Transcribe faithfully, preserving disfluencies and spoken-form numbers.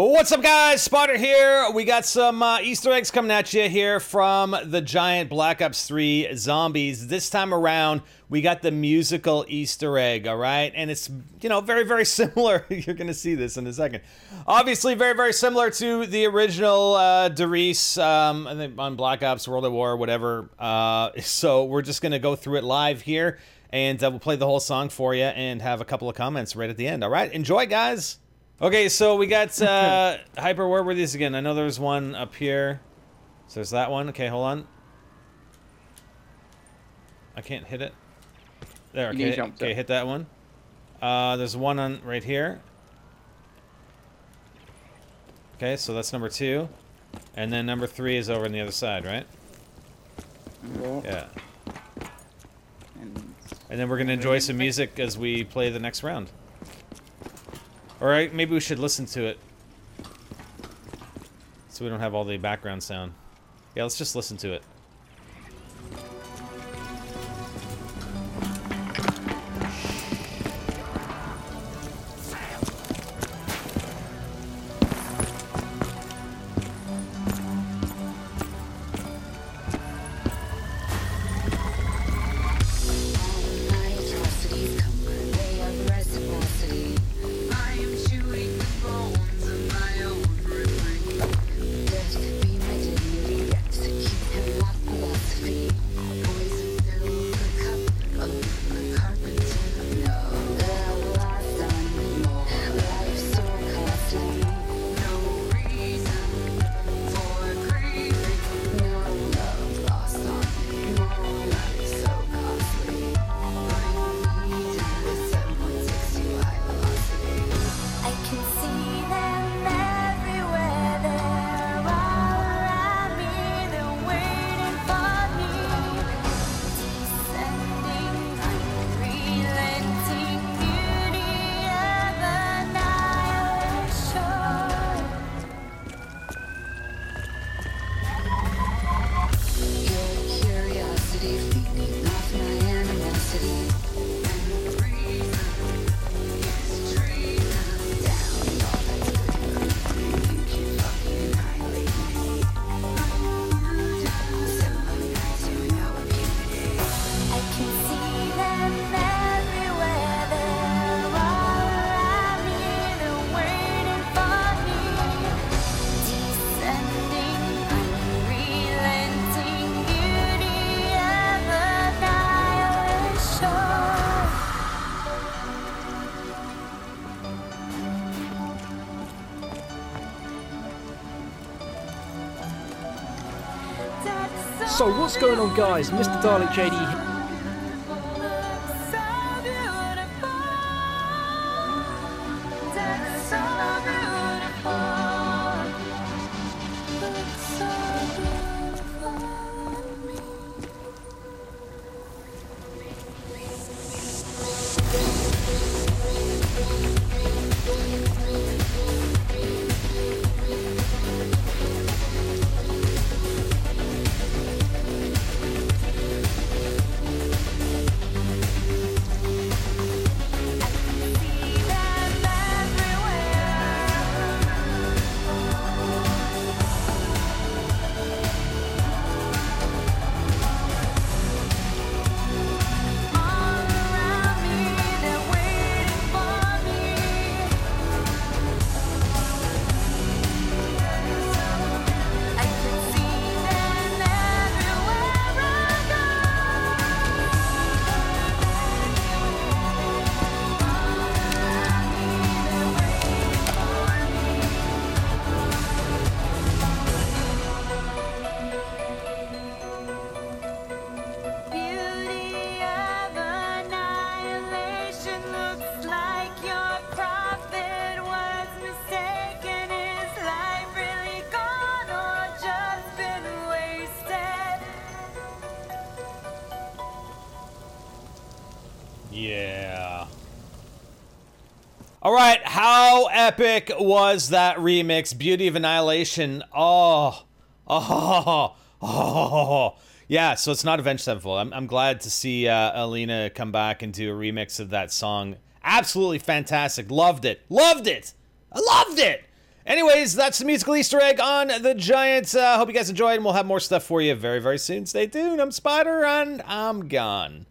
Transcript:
What's up, guys? Spotter here. We got some uh, Easter eggs coming at you here from The Giant Black Ops three Zombies. This time around, we got the musical Easter egg, all right? And it's, you know, very, very similar. You're going to see this in a second. Obviously, very, very similar to the original uh, Dereese um, on Black Ops, World of War, whatever. Uh, so we're just going to go through it live here, and uh, we'll play the whole song for you and have a couple of comments right at the end, all right? Enjoy, guys. Okay, so we got uh, Hyper, where were these again? I know there's one up here. So there's that one. Okay, hold on. I can't hit it. There, okay, okay hit that one. Uh, there's one on right here. Okay, so that's number two. And then number three is over on the other side, right? Cool. Yeah. And, and then we're going to enjoy some music as we play the next round. Alright, maybe we should listen to it, so we don't have all the background sound. Yeah, let's just listen to it. So what's going on, guys? Mister Dalek J D here. Yeah. All right, how epic was that remix? Beauty of Annihilation. Oh, oh, oh, oh. Yeah, so it's not Avenged Sevenfold. I'm, I'm glad to see uh, Alina come back and do a remix of that song. Absolutely fantastic. Loved it. Loved it. I loved it. Anyways, that's the musical Easter egg on The Giant. I uh, hope you guys enjoyed, and we'll have more stuff for you very, very soon. Stay tuned. I'm Spider, and I'm gone.